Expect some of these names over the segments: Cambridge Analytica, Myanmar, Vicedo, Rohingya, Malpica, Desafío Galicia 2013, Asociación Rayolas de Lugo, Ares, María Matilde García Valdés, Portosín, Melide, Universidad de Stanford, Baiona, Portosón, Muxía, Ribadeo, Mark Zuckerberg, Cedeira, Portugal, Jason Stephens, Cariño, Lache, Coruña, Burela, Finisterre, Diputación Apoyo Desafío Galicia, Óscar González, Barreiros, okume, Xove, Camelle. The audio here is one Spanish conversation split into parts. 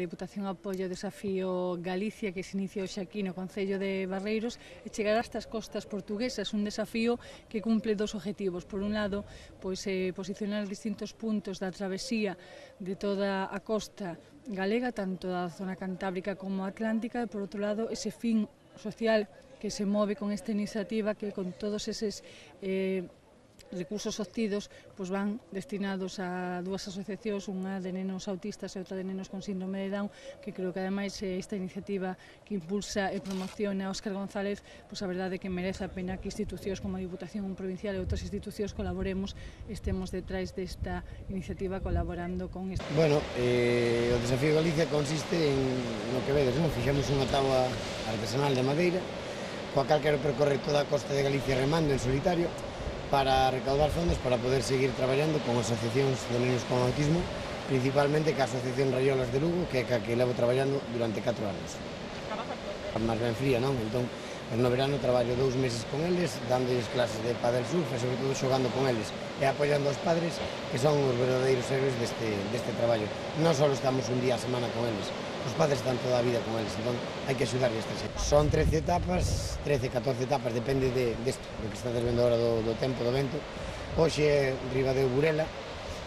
Diputación Apoyo Desafío Galicia, que se iniciou xa aquí no Concello de Barreiros, e chegar hasta as costas portuguesas, un desafío que cumple dos objetivos. Por un lado, pois, posicionar os distintos puntos da travesía de toda a costa galega, tanto da zona cantábrica como atlántica, e por outro lado, ese fin social que se move con esta iniciativa, que con todos eses recursos obtidos pois van destinados a dúas asociacións, unha de nenos autistas e outra de nenos con síndrome de Down, que creo que ademais esta iniciativa que impulsa e promociona Óscar González, pois a verdade é que merece a pena que institucións como a Diputación Provincial e outras institucións colaboremos, estemos detrás desta iniciativa colaborando con esta. Bueno, o Desafío Galicia consiste en no que vedes, non? Fixamos unha táboa artesanal de madeira, coa cal quero percorrer toda a costa de Galicia remando en solitario, para recaudar fondos para poder seguir traballando con asociacións de nenos con autismo, principalmente ca Asociación Rayolas de Lugo, que é ca que levo traballando durante 4 anos. Más ben fría, non? Entón, no verano traballo 2 meses con eles, dándoles clases de pádel surf e, sobre todo, xogando con eles e apoiando aos padres, que son os verdadeiros héroes deste traballo. Non só estamos un día a semana con eles, os padres están toda a vida con eles, entón hai que axudar esta xente. Son 13 etapas, 13, 14 etapas, depende disto, do que estades vendo agora do tempo, do vento. Hoxe é Ribadeo Burela,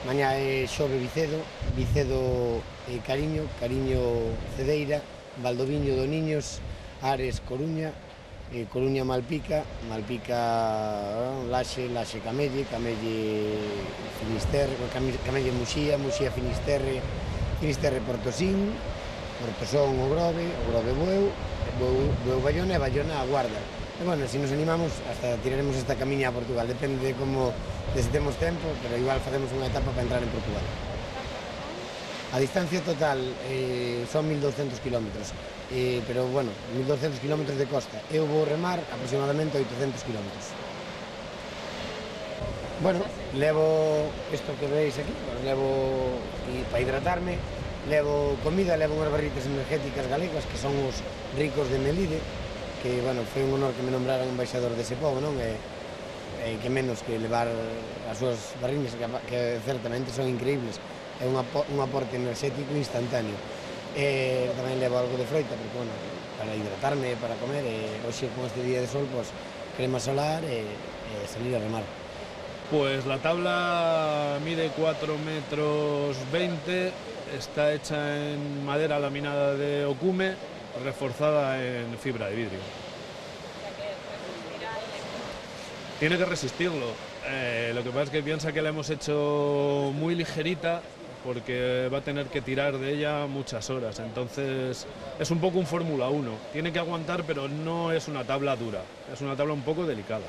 mañá é Xove Vicedo, Vicedo e Cariño, Cariño Cedeira, Valdoviño Doniños, Ares Coruña, Coruña Malpica, Malpica Lache, Lache Camelle, Camelle Finisterre, Camelle Muxía, Muxía Finisterre, Finisterre Portosín, Portosón o Grove Bueu, Bueu Baiona e Baiona a Guarda. E, bueno, se nos animamos, hasta tiraremos esta camiña a Portugal, depende de como desetemos tempo, pero igual facemos unha etapa para entrar en Portugal. A distancia total son 1.200 km, pero, bueno, 1.200 km de costa. Eu vou remar aproximadamente 800 km. Bueno, levo isto que veis aquí, levo para hidratarme, levo comida, levo unhas barritas energéticas galegas que son os ricos de Melide, que, bueno, foi un honor que me nombraran embaixador dese pobo, non? E que menos que levar as súas barriñas, que certamente son increíbles, é un aporte enerxético instantáneo. Tamén levo algo de froita, porque, bueno, para hidratarme, para comer, hoxe con este día de sol, pois, crema solar e salir a remar. Pues la tabla mide 4,20 metros, está hecha en madera laminada de okume, reforzada en fibra de vidrio. Tiene que resistirlo. Lo que pasa es que piensa que la hemos hecho muy ligerita, porque va a tener que tirar de ella muchas horas. Entonces es un poco un Fórmula 1. Tiene que aguantar, pero no es una tabla dura, es una tabla un poco delicada.